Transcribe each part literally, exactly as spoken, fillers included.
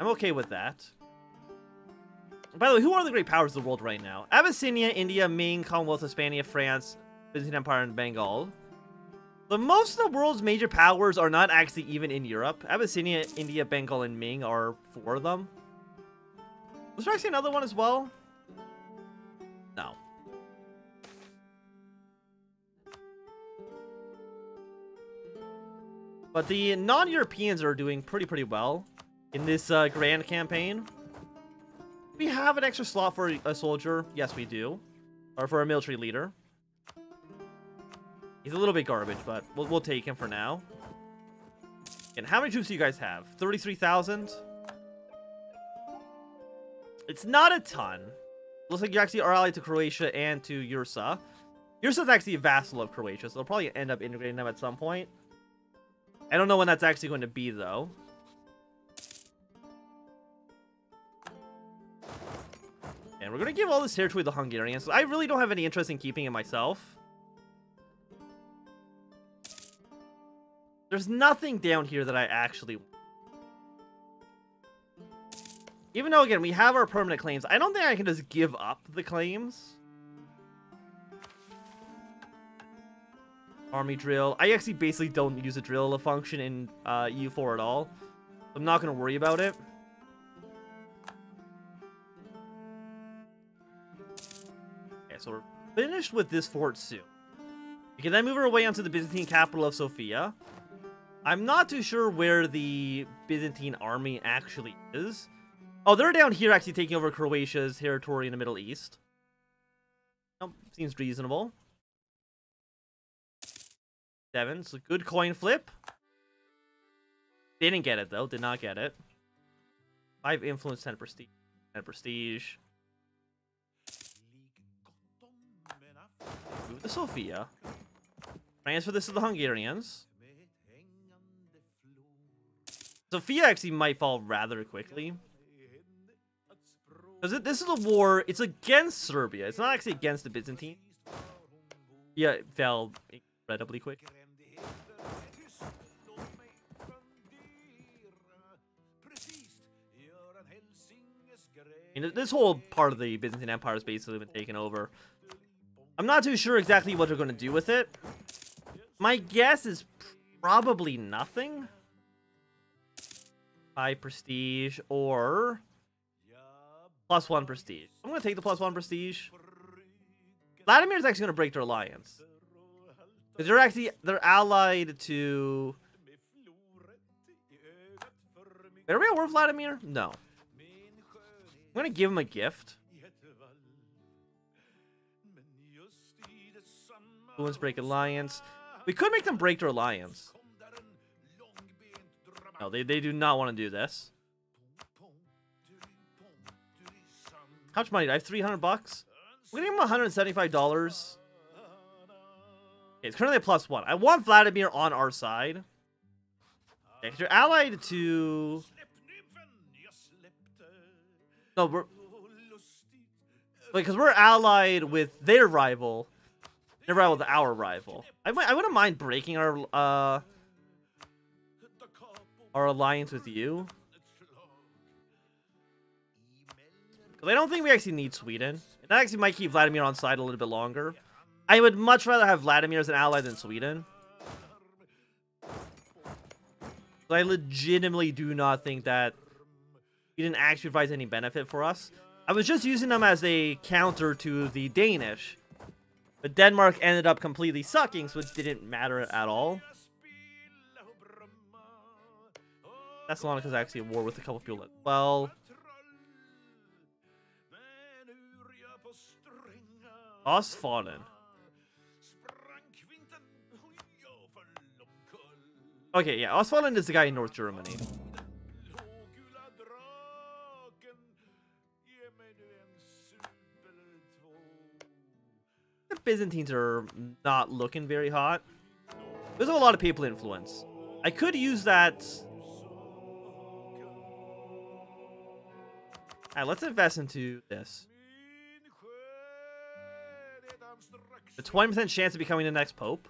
I'm okay with that. By the way, who are the great powers of the world right now? Abyssinia, India, Ming, Commonwealth, Hispania, France, Byzantine Empire, and Bengal. But most of the world's major powers are not actually even in Europe. Abyssinia, India, Bengal, and Ming are four of them. Was there actually another one as well? No. But the non-Europeans are doing pretty, pretty well in this uh, grand campaign. We have an extra slot for a soldier. Yes, we do. Or for a military leader. He's a little bit garbage, but we'll, we'll take him for now. And how many troops do you guys have? thirty-three thousand? It's not a ton. Looks like you actually are allied to Croatia and to Yursa. Yursa's actually a vassal of Croatia, so they'll probably end up integrating them at some point. I don't know when that's actually going to be, though. And we're going to give all this territory to the Hungarians. So I really don't have any interest in keeping it myself. There's nothing down here that I actually want. Even though, again, we have our permanent claims, I don't think I can just give up the claims. Army drill. I actually basically don't use a drill function in uh, E U four at all. I'm not going to worry about it. Okay, so we're finished with this fort soon. We can then move our way onto the Byzantine capital of Sofia. I'm not too sure where the Byzantine army actually is. Oh, they're down here actually taking over Croatia's territory in the Middle East. Oh, seems reasonable. Seven, so good coin flip. Didn't get it, though. Did not get it. Five influence, ten prestige. Ten prestige. Move to Sofia. Transfer this to the Hungarians. Sofia actually might fall rather quickly. Because this is a war, it's against Serbia. It's not actually against the Byzantines. Yeah, it fell incredibly quick. I mean, this whole part of the Byzantine Empire has basically been taken over. I'm not too sure exactly what they're going to do with it. My guess is probably nothing. High prestige or... Plus one prestige. I'm going to take the plus one prestige. Vladimir is actually going to break their alliance. Because they're actually, they're allied to... Are we at war with Vladimir? No. I'm going to give him a gift. Influence, break alliance. We could make them break their alliance. No, they, they do not want to do this. How much money? I have three hundred bucks. We're gonna give him one hundred seventy-five dollars. Okay, it's currently a plus one. I want Vladimir on our side. Okay, because you're allied to... No, we're... Because we're allied with their rival. Their rival to our rival. I, I wouldn't mind breaking our, uh... our alliance with you. I don't think we actually need Sweden. That actually might keep Vladimir on side a little bit longer. I would much rather have Vladimir as an ally than Sweden. But I legitimately do not think that Sweden actually provides any benefit for us. I was just using them as a counter to the Danish. But Denmark ended up completely sucking, so it didn't matter at all. Thessalonica's actually at war with a couple people as well. Osvalden. Okay, yeah, Osvalden is the guy in North Germany. The Byzantines are not looking very hot. There's a lot of papal influence. I could use that. Alright, let's invest into this. A twenty percent chance of becoming the next pope.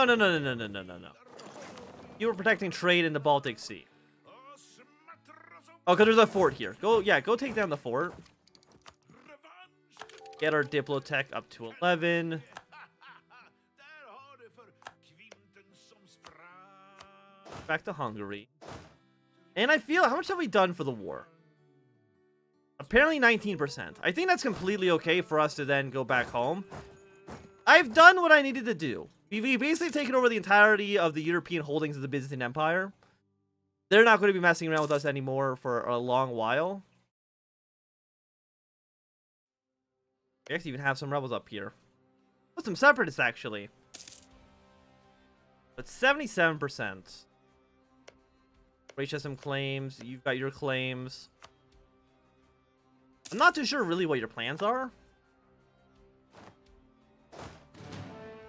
No, no, no, no, no, no, no, no. You were protecting trade in the Baltic Sea. Oh, because there's a fort here. Go, yeah, go take down the fort. Get our Diplotech up to eleven. Back to Hungary. And I feel, how much have we done for the war? Apparently nineteen percent. I think that's completely okay for us to then go back home. I've done what I needed to do. We've basically taken over the entirety of the European holdings of the Byzantine Empire. They're not going to be messing around with us anymore for a long while. We actually even have some rebels up here. With some separatists, actually. But seventy-seven percent. Croatia has some claims. You've got your claims. I'm not too sure really what your plans are.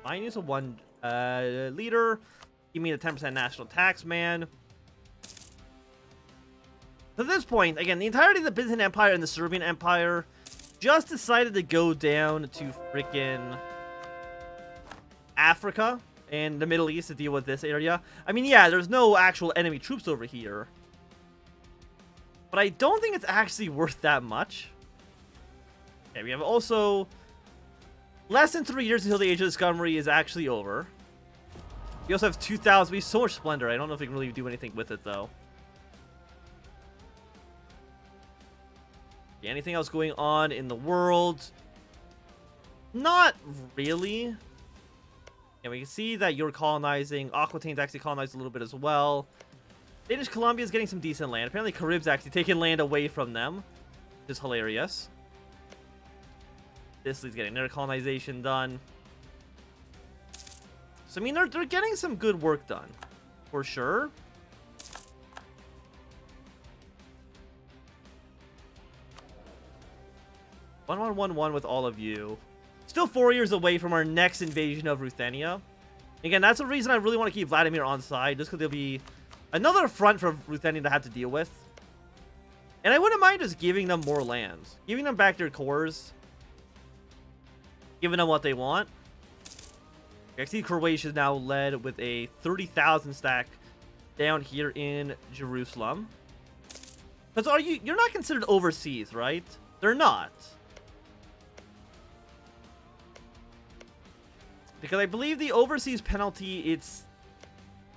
Minus a one uh, leader. Give me the ten percent national tax, man. At this point, again, the entirety of the Byzantine Empire and the Serbian Empire just decided to go down to freaking Africa and the Middle East to deal with this area. I mean, yeah, there's no actual enemy troops over here. But I don't think it's actually worth that much. Okay, we have also less than three years until the Age of Discovery is actually over. We also have two thousand. We have so much splendor. I don't know if we can really do anything with it, though. Yeah, anything else going on in the world? Not really. And we can see that you're colonizing. Aquitaine actually colonized a little bit as well. Danish Columbia is getting some decent land. Apparently, Caribs actually taking land away from them, which is hilarious. Sicily's getting their colonization done. So, I mean, they're, they're getting some good work done, for sure. One, one, one, one with all of you. Still four years away from our next invasion of Ruthenia. Again, that's the reason I really want to keep Vladimir on side, just because there'll be another front for Ruthenia to have to deal with. And I wouldn't mind just giving them more lands. Giving them back their cores. Giving them what they want. I see Croatia is now led with a thirty thousand stack down here in Jerusalem. Because are you, you're not considered overseas, right? They're not. Because I believe the overseas penalty, it's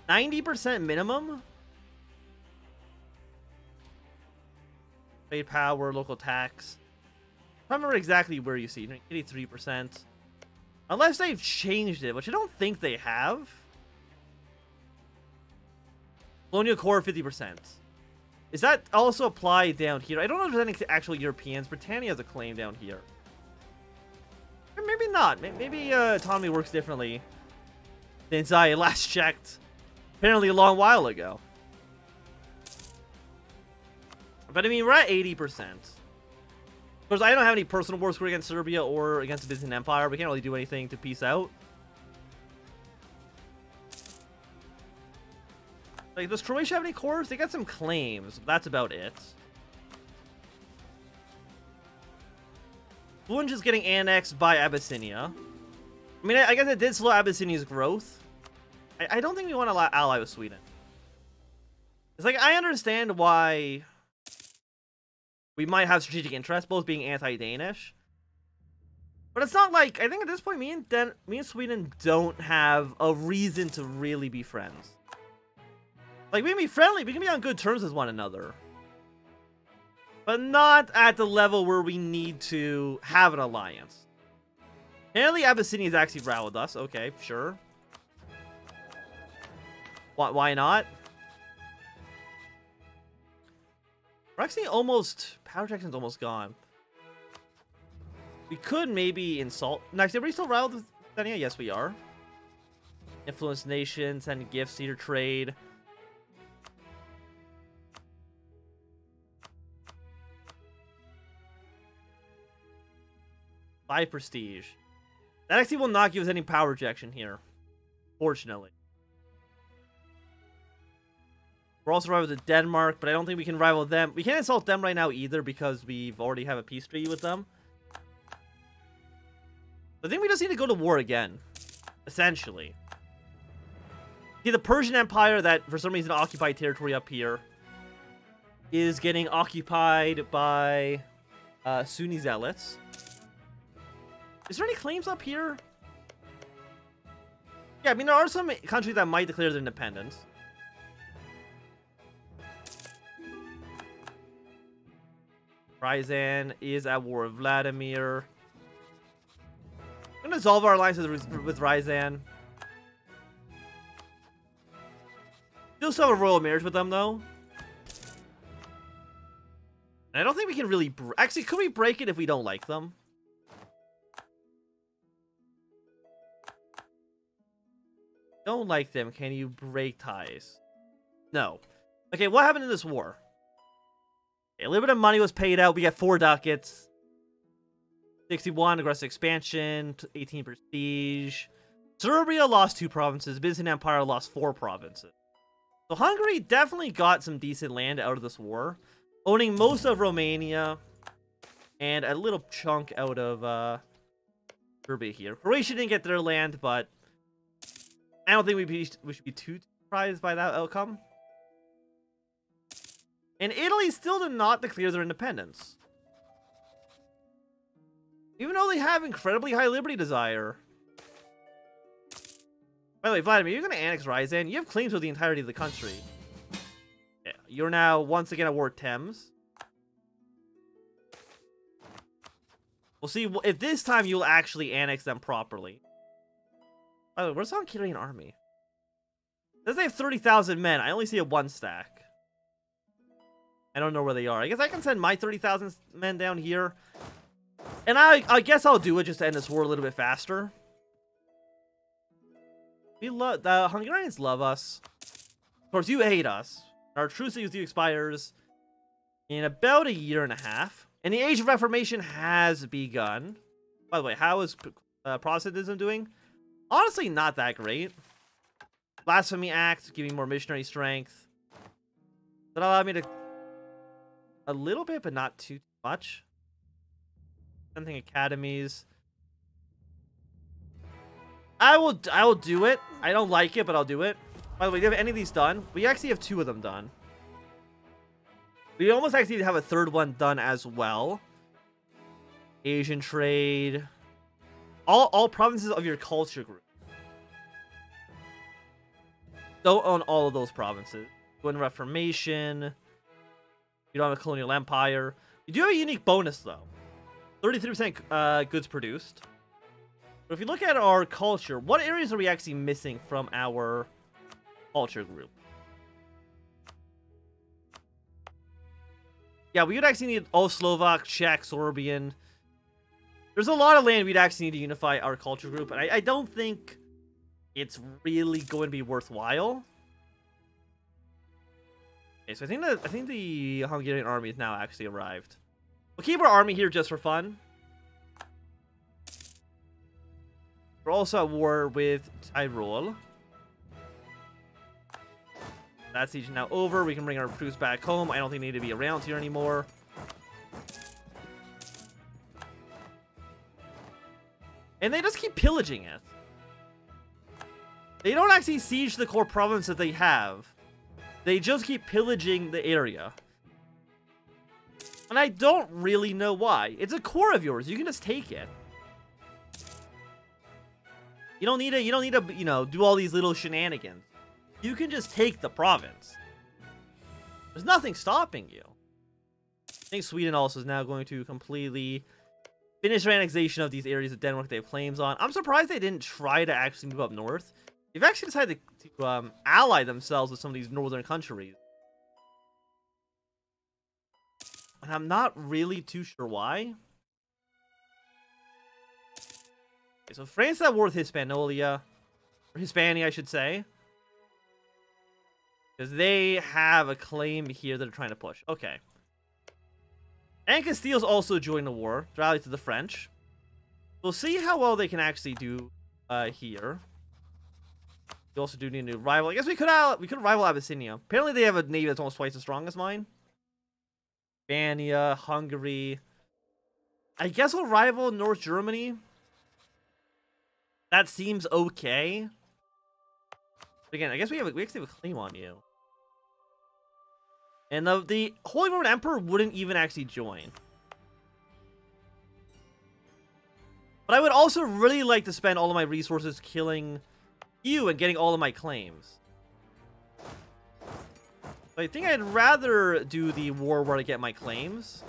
ninety percent minimum. Trade power, local tax. I don't remember exactly where you see. eighty-three percent. Unless they've changed it, which I don't think they have. Colonial core, fifty percent. Is that also apply down here? I don't know if there's any actual Europeans. Britannia has a claim down here. Or maybe not. Maybe uh, autonomy works differently than I last checked. Apparently a long while ago. But I mean, we're at eighty percent. Of course, I don't have any personal wars against Serbia or against the Byzantine Empire. We can't really do anything to peace out. Like, does Croatia have any cores? They got some claims. That's about it. Bunj is getting annexed by Abyssinia. I mean, I, I guess it did slow Abyssinia's growth. I, I don't think we want to ally with Sweden. It's like, I understand why we might have strategic interests, both being anti-Danish. But it's not like, I think at this point, me and, Den me and Sweden don't have a reason to really be friends. Like, we can be friendly, we can be on good terms with one another. But not at the level where we need to have an alliance. Apparently, Abyssinia is actually rallied us. Okay, sure. Why, why not? We're actually almost... Power Jackson's almost gone. We could maybe insult... Next, are we still rallied with Dania? Yes, we are. Influence nation, send gifts, cedar trade. Five prestige. That actually will not give us any power rejection here. Fortunately. We're also rival to Denmark, but I don't think we can rival them. We can't insult them right now either because we've already have a peace treaty with them. I think we just need to go to war again. Essentially. Yeah, the Persian Empire that, for some reason, occupied territory up here is getting occupied by uh, Sunni zealots. Is there any claims up here? Yeah, I mean, there are some countries that might declare their independence. Ryazan is at war with Vladimir. I'm going to dissolve our alliances with Ryazan. Still still have a royal marriage with them, though. And I don't think we can really... Actually, could we break it if we don't like them? Don't like them. Can you break ties? No. Okay, what happened in this war? A little bit of money was paid out. We got four ducats. sixty-one, aggressive expansion. eighteen prestige. Serbia lost two provinces. Byzantine Empire lost four provinces. So Hungary definitely got some decent land out of this war. Owning most of Romania. And a little chunk out of uh, Serbia here. Croatia didn't get their land, but... I don't think we, be, we should be too surprised by that outcome. And Italy still did not declare their independence. Even though they have incredibly high liberty desire. By the way, Vladimir, you're going to annex Ryazan. You have claims for the entirety of the country. Yeah, you're now once again at war with Thames. We'll see if this time you'll actually annex them properly. By the way, where's the Hungarian army? It says they have thirty thousand men. I only see a one stack. I don't know where they are. I guess I can send my thirty thousand men down here. And I, I guess I'll do it just to end this war a little bit faster. We love... The Hungarians love us. Of course, you hate us. Our truce with you expires in about a year and a half. And the Age of Reformation has begun. By the way, how is uh, Protestantism doing? Honestly, not that great. Blasphemy Act, giving more missionary strength. That allowed me to... A little bit, but not too much. Something academies. I will I will do it. I don't like it, but I'll do it. By the way, do you have any of these done? We actually have two of them done. We almost actually have a third one done as well. Asian trade... All, all provinces of your culture group. Don't own all of those provinces. You win Reformation. You don't have a colonial empire. You do have a unique bonus, though. thirty-three percent uh, goods produced. But if you look at our culture, what areas are we actually missing from our culture group? Yeah, we would actually need all Slovak, Czech, Serbian... There's a lot of land we'd actually need to unify our culture group, and I, I don't think it's really going to be worthwhile. Okay, so I think the I think the Hungarian army has now actually arrived. We'll keep our army here just for fun. We're also at war with Tyrol. That siege is now over. We can bring our troops back home. I don't think they need to be around here anymore. And they just keep pillaging it. They don't actually siege the core province that they have. They just keep pillaging the area. And I don't really know why. It's a core of yours. You can just take it. You don't need to, you don't need to, you know, do all these little shenanigans. You can just take the province. There's nothing stopping you. I think Sweden also is now going to completely... finish their annexation of these areas of Denmark they have claims on. I'm surprised they didn't try to actually move up north. They've actually decided to, to um, ally themselves with some of these northern countries. And I'm not really too sure why. Okay, so France is at war with Hispanolia. Or Hispania, I should say. Because they have a claim here that they're trying to push. Okay. And Castile's also joined the war, rallied to the French. We'll see how well they can actually do uh, here. We also do need a new rival. I guess we could uh, we could rival Abyssinia. Apparently, they have a navy that's almost twice as strong as mine. Hispania, Hungary. I guess we'll rival North Germany. That seems okay. Again, I guess we have a, we actually have a claim on you. And the, the Holy Roman Emperor wouldn't even actually join. But I would also really like to spend all of my resources killing you and getting all of my claims. But I think I'd rather do the war where I get my claims.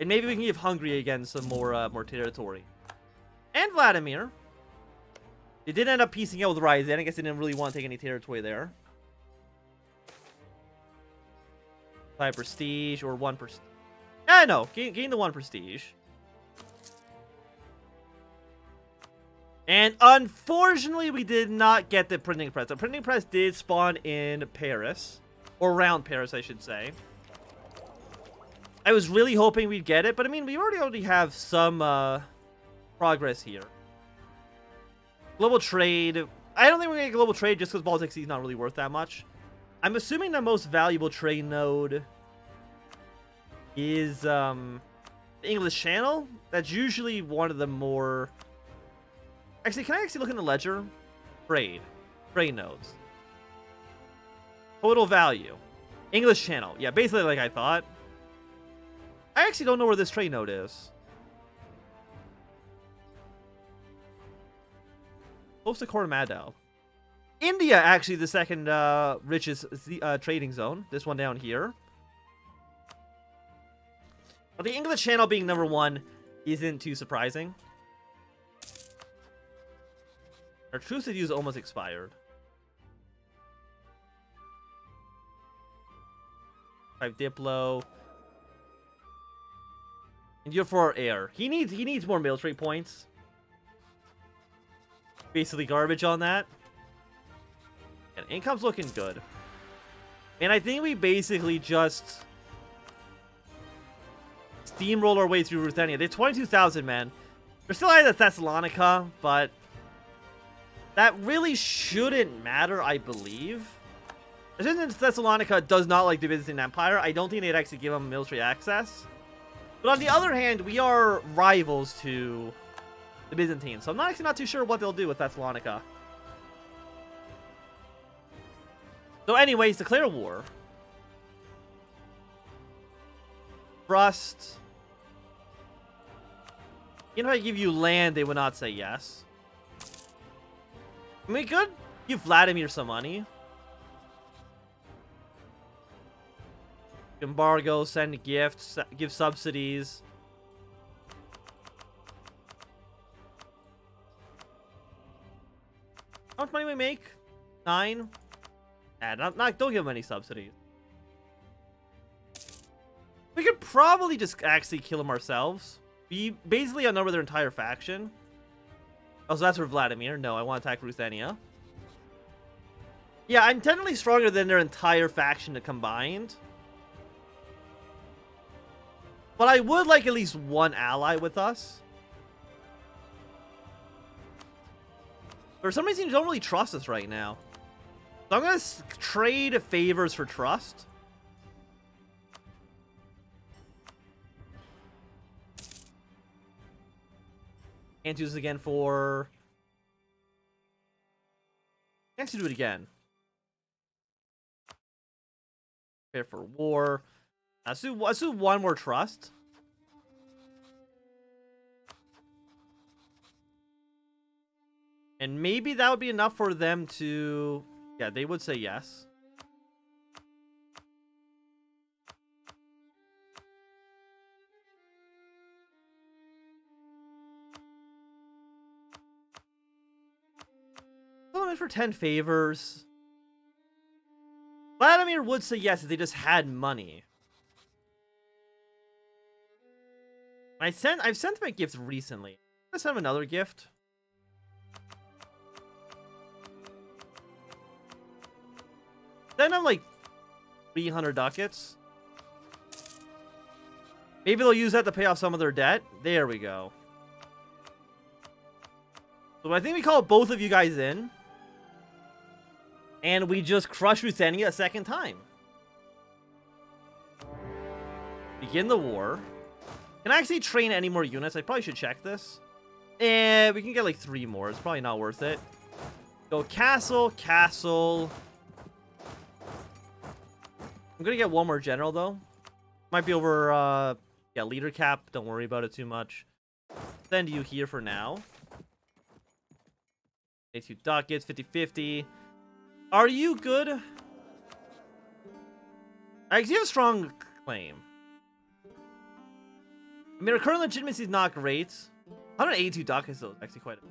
And maybe we can give Hungary again some more uh, more territory. And Vladimir. They did end up piecing out with Ryazan. I guess they didn't really want to take any territory there. Five prestige or one prestige. Ah, no. Gain, gain the one prestige. And unfortunately, we did not get the printing press. The printing press did spawn in Paris. Or around Paris, I should say. I was really hoping we'd get it, but I mean, we already already have some uh, progress here. Global trade. I don't think we're going to get global trade just because Baltic Sea is not really worth that much. I'm assuming the most valuable trade node is um, the English Channel. That's usually one of the more... Actually, can I actually look in the ledger? Trade. Trade nodes. Total value. English Channel. Yeah, basically like I thought. I actually don't know where this trade node is. Close to Coromandel. India, actually, the second uh, richest uh, trading zone. This one down here. But the English Channel being number one isn't too surprising. Our truce with you is almost expired. Five Diplo. And you're for our heir. He needs, he needs more military points. Basically garbage on that. And income's looking good. And I think we basically just steamroll our way through Ruthenia. They have twenty-two thousand, man. They're still out of Thessalonica, but that really shouldn't matter, I believe. Since Thessalonica does not like the Byzantine Empire, I don't think they'd actually give them military access. But on the other hand, we are rivals to the Byzantines, so I'm not actually not too sure what they'll do with Thessalonica. So anyways, declare war. Rust. You know, if I give you land, they would not say yes. I mean, we could give Vladimir some money. Embargo, send gifts, give subsidies. How much money we make? Nine? Nah, not, not, don't give them any subsidies. We could probably just actually kill them ourselves. We basically outnumber their entire faction. Oh, so that's for Vladimir. No, I want to attack Ruthenia. Yeah, I'm technically stronger than their entire faction combined. But I would like at least one ally with us. For some reason, you don't really trust us right now. So I'm going to trade favors for trust. Can't do this again for... Can't actually do it again. Prepare for war. Let's do, let's do one more trust. And maybe that would be enough for them to... Yeah, they would say yes. Someone for ten favors. Vladimir would say yes if they just had money. I sent, I've sent them a gift recently. I'm going to send them another gift. Then I'm like three hundred ducats. Maybe they'll use that to pay off some of their debt. There we go. So I think we call both of you guys in. And we just crush Ruthenia a second time. Begin the war. Can I actually train any more units? I probably should check this. Eh, we can get like three more. It's probably not worth it. Go castle, castle. I'm gonna get one more general though. Might be over, uh, yeah, leader cap. Don't worry about it too much. Send you here for now. eighty-two ducats, fifty fifty. Are you good? I do have a strong claim. I mean, our current legitimacy is not great. one hundred eighty-two ducats though is actually quite a bit.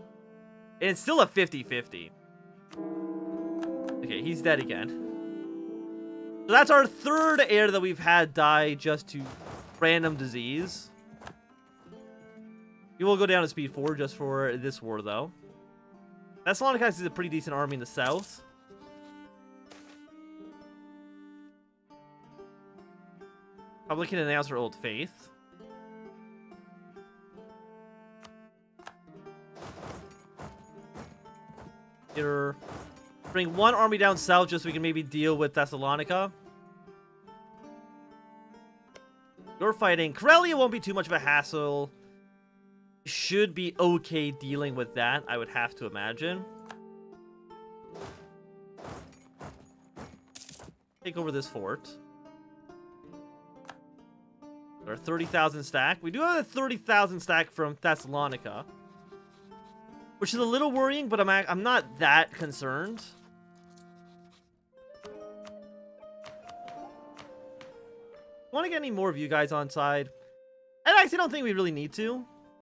And it's still a fifty fifty. Okay, he's dead again. So that's our third heir that we've had die just to random disease. We will go down to speed four just for this war, though. Thessalonica is a pretty decent army in the south. Publican announce her old faith. Here, bring one army down south just so we can maybe deal with Thessalonica. You're fighting. Corelia won't be too much of a hassle. Should be okay dealing with that, I would have to imagine. Take over this fort. Our thirty thousand stack. We do have a thirty thousand stack from Thessalonica, which is a little worrying, but I'm, I'm not that concerned. Want to get any more of you guys on side? And I actually don't think we really need to.